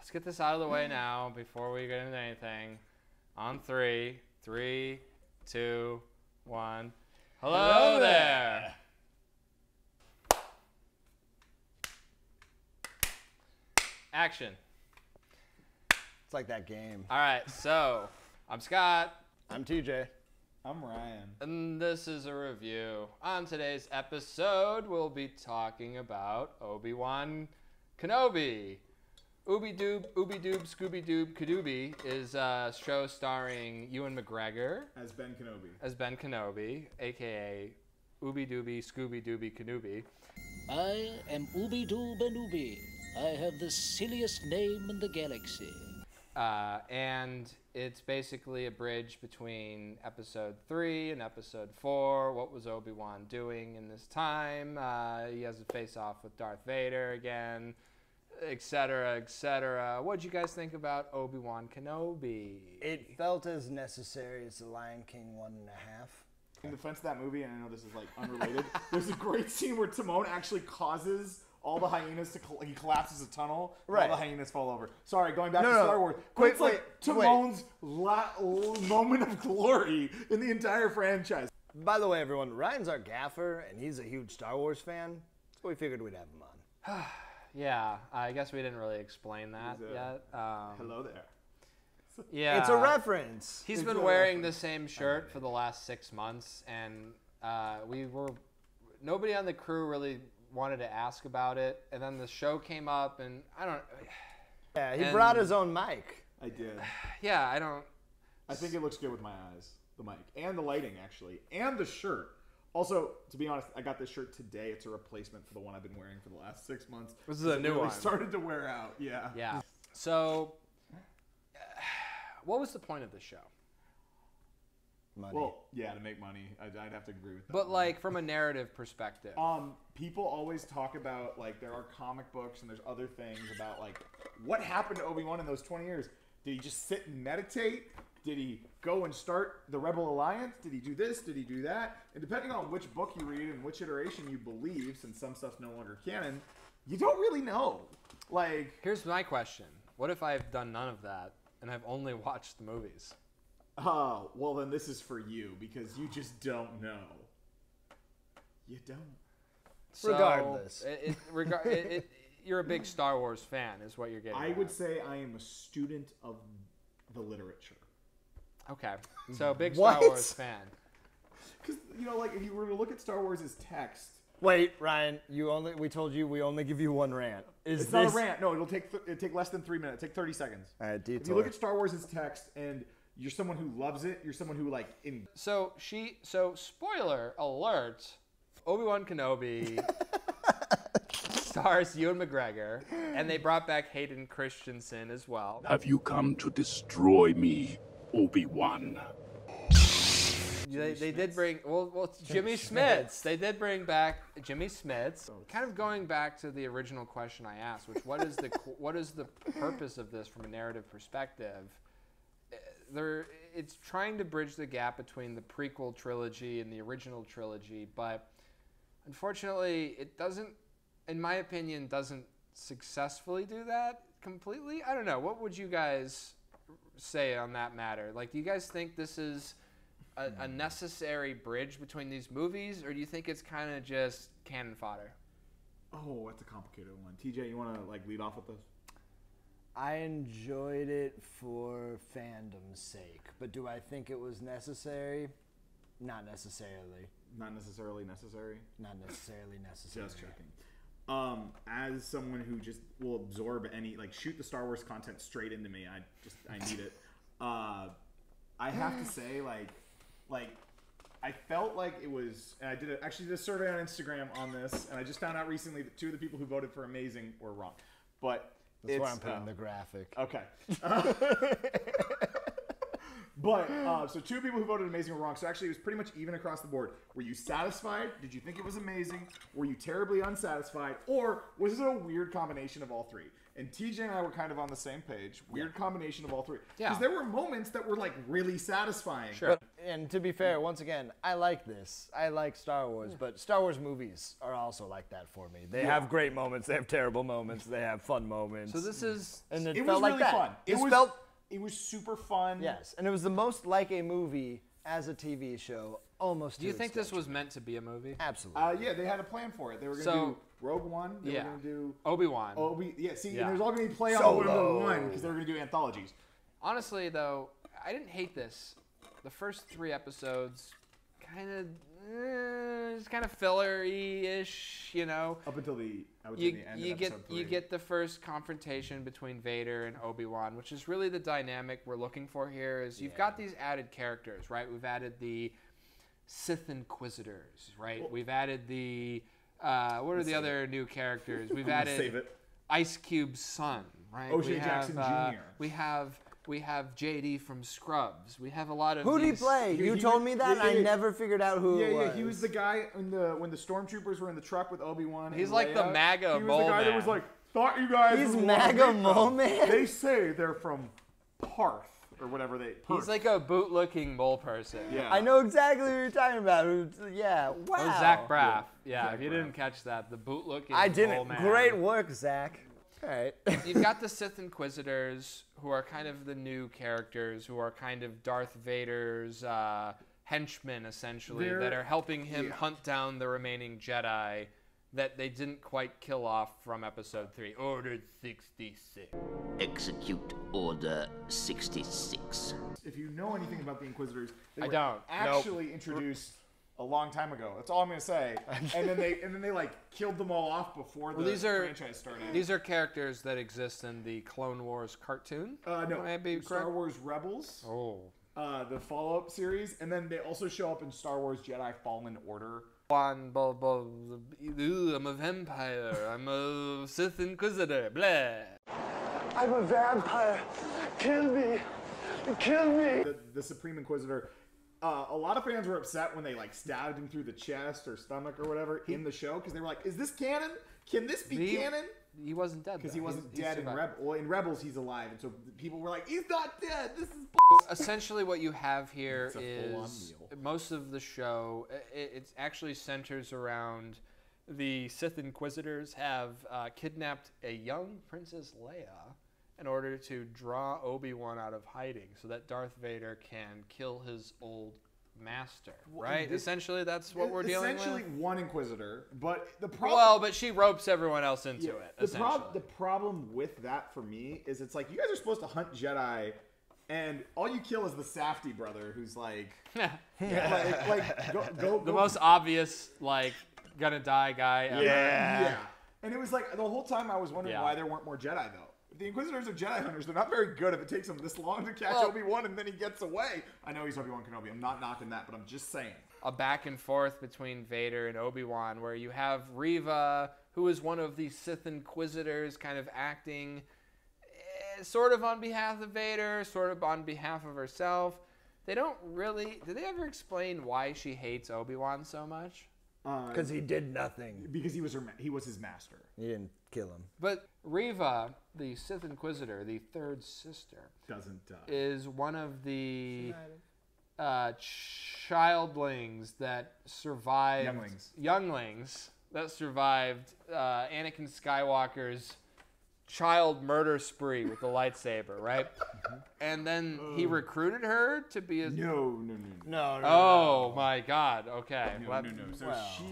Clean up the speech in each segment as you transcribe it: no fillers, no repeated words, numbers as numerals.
let's get this out of the way now before we get into anything. On three, three, two, one. Hello there. Action. It's like that game. All right, so I'm Scott. I'm TJ. I'm Ryan. And this is a review. On today's episode, we'll be talking about Obi-Wan Kenobi. Ooby-Doob, Scooby-Doob, Kadooby is a show starring Ewan McGregor. As Ben Kenobi. As Ben Kenobi, a.k.a. Ooby-Dooby, Scooby-Dooby, Kadooby. I am Ooby-Doob and Ooby. I have the silliest name in the galaxy. And it's basically a bridge between episode 3 and episode 4. What was Obi-Wan doing in this time? He has a face-off with Darth Vader again, etc., etc. What'd you guys think about Obi-Wan Kenobi? It felt as necessary as The Lion King 1.5. In defense of that movie, and I know this is like unrelated, there's a great scene where Timon actually causes all the hyenas to he collapses a tunnel. Right. All the hyenas fall over. Sorry, going back to Star Wars. Wait, it's like Timon's moment of glory in the entire franchise. By the way, everyone, Ryan's our gaffer, and he's a huge Star Wars fan, so we figured we'd have him on. Yeah, I guess we didn't really explain that yet. Hello there. Yeah, it's a reference. He's been wearing the same shirt for the last 6 months, and nobody on the crew really wanted to ask about it, and then the show came up, and I don't. Yeah, he brought his own mic. I did. Yeah, I don't. I think it looks good with my eyes, the mic, and the lighting actually, and the shirt. Also, to be honest, I got this shirt today. It's a replacement for the one I've been wearing for the last 6 months. This is a new one. It started to wear out. Yeah. Yeah. So, what was the point of the show? Money. Well, yeah, to make money. I'd have to agree with that. But like from a narrative perspective, people always talk about like there are comic books and there's other things about like what happened to Obi-Wan in those 20 years. Did he just sit and meditate? Did he go and start the Rebel Alliance? Did he do this? Did he do that? And depending on which book you read and which iteration you believe, since some stuff's no longer canon, you don't really know. Like, here's my question: what if I've done none of that and I've only watched the movies? Oh, well then this is for you, because you just don't know. You don't. So, regardless. You're a big Star Wars fan, is what you're getting at. I would say I am a student of the literature. Okay, so big Star Wars fan. Because, you know, like, if you were to look at Star Wars as text... Wait, Ryan, we told you we only give you one rant. It's not a rant. No, it'll take less than 3 minutes. It'll take 30 seconds. All right, detour. If you look at Star Wars as text and... You're someone who loves it. You're someone who like in. So spoiler alert. Obi-Wan Kenobi stars Ewan McGregor, and they brought back Hayden Christensen as well. Have you come to destroy me, Obi-Wan? They did bring Jimmy Smits. They did bring back Jimmy Smits. Kind of going back to the original question I asked, which what is the purpose of this from a narrative perspective? It's trying to bridge the gap between the prequel trilogy and the original trilogy, but unfortunately, it doesn't, in my opinion, doesn't successfully do that completely. I don't know. What would you guys say on that matter? Like, do you guys think this is a necessary bridge between these movies, or do you think it's kind of just cannon fodder? Oh, that's a complicated one. TJ, you want to like lead off with this? I enjoyed it for fandom's sake, but do I think it was necessary? Not necessarily. Not necessarily necessary? Not necessarily necessary. Just checking. As someone who just will absorb any, like, shoot the Star Wars content straight into me, I need it. I have to say, like, I felt like it was, and I actually did a survey on Instagram on this, and I just found out recently that 2 of the people who voted for amazing were wrong, but... That's why I'm putting the graphic. Okay. So 2 people who voted amazing were wrong. So actually, it was pretty much even across the board. Were you satisfied? Did you think it was amazing? Were you terribly unsatisfied? Or was it a weird combination of all 3? And TJ and I were kind of on the same page. Weird combination of all 3. Yeah. Because there were moments that were like really satisfying. Sure. But And to be fair, once again, I like this. I like Star Wars, but Star Wars movies are also like that for me. They have great moments. They have terrible moments. They have fun moments. So this is... And it felt like that. It was really fun. It was super fun. Yes, and it was the most like a movie as a TV show almost. Do you think this was meant to be a movie? Absolutely. Yeah, they had a plan for it. They were going to do Rogue One. They were going to do... Obi-Wan. Yeah, see, and there's all going to be play on Rogue One because they were going to do anthologies. Honestly, though, I didn't hate this. The first three episodes, kind of filler-y-ish, you know. Up until the end of episode 3. You get the first confrontation between Vader and Obi-Wan, which is really the dynamic we're looking for here. Is you've got these added characters, right? We've added the Sith Inquisitors, right? Well, we've added the what are the other new characters? We've added Ice Cube's son, right? O.J. Jackson Jr. We have JD from Scrubs. We have a lot of. Who did he play? You told me that. I never figured out who. Yeah, yeah. He was the guy when the stormtroopers were in the truck with Obi-Wan. He's like the MAGA. He was the guy that was like, "Thought you guys." He's MAGA moment. They say they're from Parth or whatever they. He's like a boot-looking mole person. Yeah, I know exactly who you're talking about. Yeah, wow. Oh, Zach Braff. Yeah, if you didn't catch that, the boot-looking. I didn't. Great work, Zach. All right. You've got the Sith Inquisitors, who are kind of the new characters, who are kind of Darth Vader's henchmen, essentially, that are helping him hunt down the remaining Jedi that they didn't quite kill off from Episode 3. Order 66. Execute Order 66. If you know anything about the Inquisitors, they were actually introduced... a long time ago. That's all I'm gonna say. And then they like killed them all off before franchise started. These are characters that exist in the Clone Wars cartoon. No, Star Wars Rebels. The follow-up series, and then they also show up in Star Wars Jedi Fallen Order. I'm a vampire. I'm a Sith Inquisitor. Blah. I'm a vampire. Kill me. Kill me. The Supreme Inquisitor. A lot of fans were upset when they like stabbed him through the chest or stomach or whatever in the show because they were like, "Is this canon? Can this be canon?" He wasn't dead because he wasn't dead in Rebels. Well, in Rebels, he's alive, and so people were like, "He's not dead. This is." Essentially, what you have here is most of the show. It actually centers around the Sith Inquisitors have kidnapped a young Princess Leia in order to draw Obi-Wan out of hiding so that Darth Vader can kill his old master, right? Essentially, that's what we're dealing with. Essentially, one Inquisitor, but the problem... Well, but she ropes everyone else into it, essentially. The problem with that, for me, is it's like, you guys are supposed to hunt Jedi, and all you kill is the Safdie brother, who's like... The most obvious, like, gonna-die guy ever. Yeah. And it was like, the whole time I was wondering why there weren't more Jedi, though. The Inquisitors are Jedi hunters. They're not very good if it takes them this long to catch Obi-Wan and then he gets away. I know he's Obi-Wan Kenobi. I'm not knocking that, but I'm just saying. A back and forth between Vader and Obi-Wan where you have Reva, who is one of the Sith Inquisitors, kind of acting sort of on behalf of Vader, sort of on behalf of herself. They don't really... Did they ever explain why she hates Obi-Wan so much? Because he did nothing. Because he was his master. He didn't kill him. But Reva, the Sith Inquisitor, the third sister, doesn't die. Is one of the childlings that survived. Younglings that survived Anakin Skywalker's child murder spree with the lightsaber, right? And then he recruited her to be his... No. Oh, my God. Okay.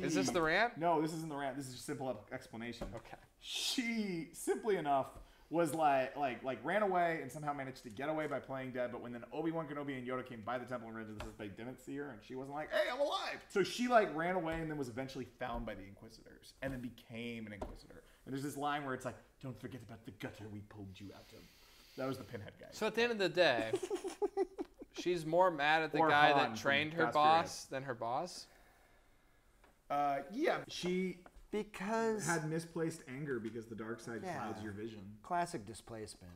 Is this the rant? No, this isn't the rant. This is just simple explanation. Okay. She, simply enough, was like ran away and somehow managed to get away by playing dead, but when then Obi-Wan Kenobi and Yoda came by the Temple and Ridge of the Sith, they didn't see her, and she wasn't like, hey, I'm alive! So she, like, ran away and then was eventually found by the Inquisitors, and then became an Inquisitor. And there's this line where it's like, don't forget about the gutter we pulled you out of. That was the Pinhead guy. So at the end of the day, she's more mad at the guy that trained her boss than her boss? Yeah. Because had misplaced anger because the dark side clouds your vision. Classic displacement.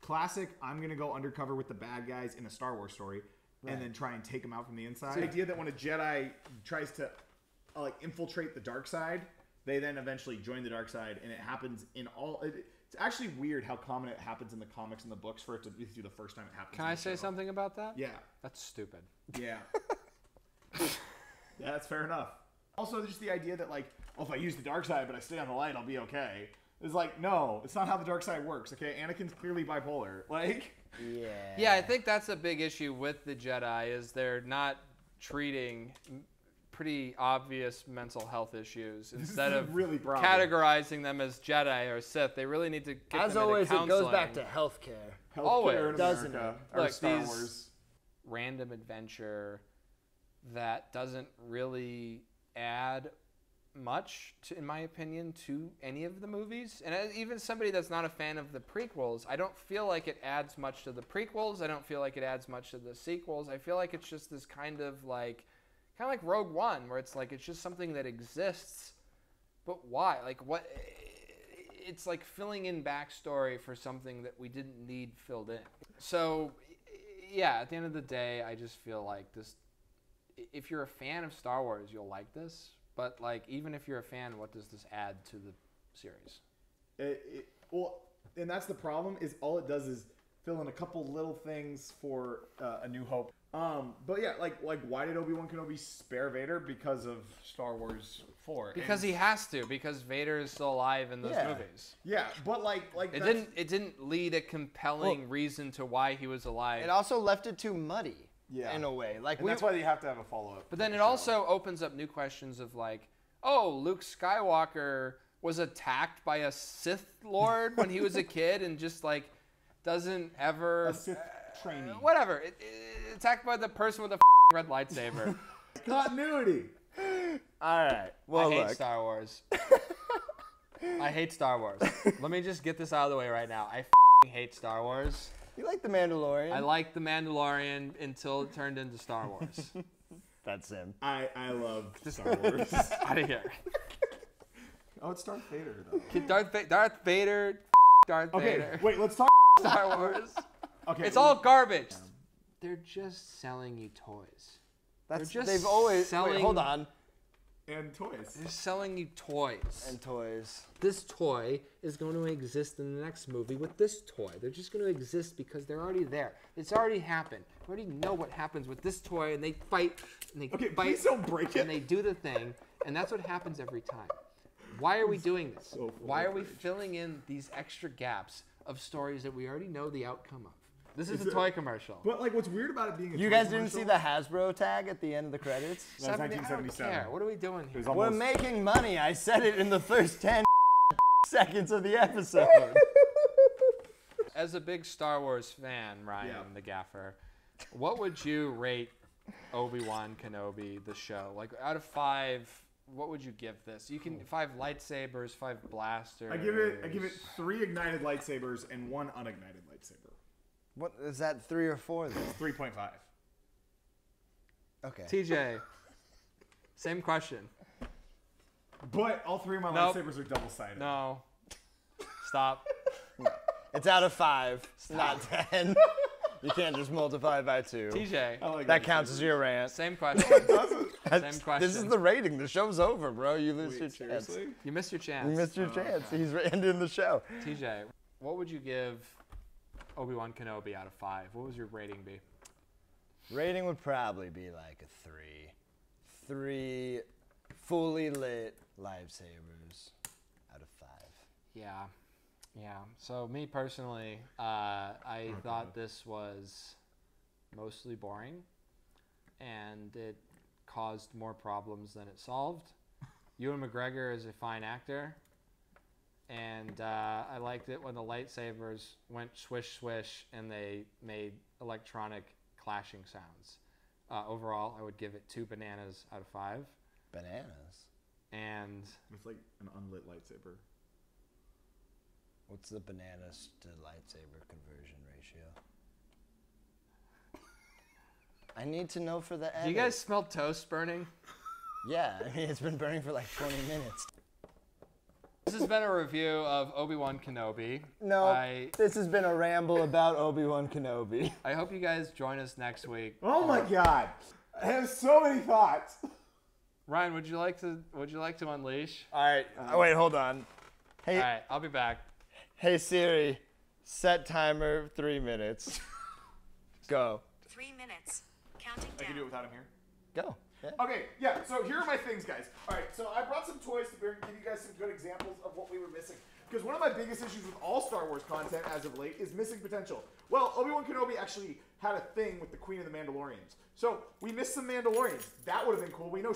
Classic, I'm going to go undercover with the bad guys in a Star Wars story and then try and take them out from the inside. So the idea that when a Jedi tries to infiltrate the dark side, they then eventually join the dark side, and it happens in all... It, It's actually weird how common it happens in the comics and the books for it to be the first time it happens. Can I say something about that? Yeah. That's stupid. Yeah. Yeah, that's fair enough. Also, just the idea that, like, oh, if I use the dark side but I stay on the light, I'll be okay. It's like, no, it's not how the dark side works, okay? Anakin's clearly bipolar. Like... Yeah. Yeah, I think that's a big issue with the Jedi is they're not treating... pretty obvious mental health issues instead of really categorizing them as Jedi or Sith. They really need to get as them always into counseling. It goes back to healthcare. Always, doesn't it? Or like Star Wars. Random adventure that doesn't really add much, to, in my opinion, to any of the movies. And as even somebody that's not a fan of the prequels, I don't feel like it adds much to the prequels. I don't feel like it adds much to the sequels. I feel like it's just this kind of like Rogue One, where it's like, it's just something that exists, but why? Like, what? It's like filling in backstory for something that we didn't need filled in. So, yeah, at the end of the day, I just feel like this, if you're a fan of Star Wars, you'll like this, but like, even if you're a fan, what does this add to the series? Well, and that's the problem, is all it does is fill in a couple little things for A New Hope. But yeah, like why did Obi-Wan Kenobi spare Vader? Because of Star Wars 4. Because he has to, because Vader is still alive in those movies. Yeah, but like it didn't lead a compelling reason to why he was alive. It also left it too muddy. Yeah. In a way. Like that's why you have to have a follow-up. But then it also opens up new questions of like, oh, Luke Skywalker was attacked by a Sith Lord when he was a kid and just like doesn't ever a Sith training. Whatever. Attacked by the person with a red lightsaber. Continuity. All right. Well, I hate Star Wars. I hate Star Wars. Let me just get this out of the way right now. I hate Star Wars. You like The Mandalorian? I like The Mandalorian until it turned into Star Wars. That's him. I love Star Wars. Out of here. Oh, it's Darth Vader though. Get Darth Vader. Okay, wait. Let's talk Star Wars. Okay, it's all garbage. They're just selling you toys. That's just they've always selling. Wait, hold on. And toys. They're selling you toys. And toys. This toy is going to exist in the next movie with this toy. They're just going to exist because they're already there. It's already happened. We already know what happens with this toy, and they fight, and they fight. Please don't break it. And they do the thing, and that's what happens every time. Why are we doing this? So why are we filling in these extra gaps of stories that we already know the outcome of? This is a toy commercial. But like, what's weird about it being a toy commercial? You guys didn't see the Hasbro tag at the end of the credits? That was 1977. I don't care. What are we doing here? We're making money. I said it in the first 10 seconds of the episode. As a big Star Wars fan, Ryan the Gaffer, what would you rate Obi-Wan Kenobi, the show? Like, out of 5... what would you give this? You can 5 lightsabers, 5 blasters. I give it 3 ignited lightsabers and 1 unignited lightsaber. What is that? 3 or 4? 3.5. Okay. TJ, same question. But all 3 of my lightsabers are double-sided. No. Stop. It's out of 5, Stop. Not 10. You can't just multiply by 2. TJ. Like that counts as your rant. Same question. No, it doesn't. Same question. This is the rating. The show's over, bro. You lose your chance. Seriously? You missed your chance. You missed your chance. Okay. He's ending the show. TJ, what would you give Obi-Wan Kenobi out of 5? What would your rating be? Rating would probably be like a 3. 3 fully lit lightsabers out of 5. Yeah. Yeah, so me personally, I thought this was mostly boring, and it caused more problems than it solved. Ewan McGregor is a fine actor, and I liked it when the lightsabers went swish swish and they made electronic clashing sounds. Overall, I would give it 2 bananas out of 5. Bananas? And... it's like an unlit lightsaber. What's the bananas to lightsaber conversion ratio? I need to know for the edit. Do you guys smell toast burning? Yeah, I mean, it's been burning for like 20 minutes. This has been a review of Obi-Wan Kenobi. No, this has been a ramble about Obi-Wan Kenobi. I hope you guys join us next week. Oh my God, I have so many thoughts. Ryan, would you like to unleash? All right, wait, hold on. Hey. All right, I'll be back. Hey Siri, set timer 3 minutes. Go. 3 minutes. Counting down. I can do it without him here. Go. Yeah. Okay, yeah, so here are my things, guys. All right, so I brought some toys to give you guys some good examples of what we were missing. Because one of my biggest issues with all Star Wars content as of late is missing potential. Well, Obi-Wan Kenobi actually had a thing with the Queen of the Mandalorians. So we missed some Mandalorians. That would have been cool. We know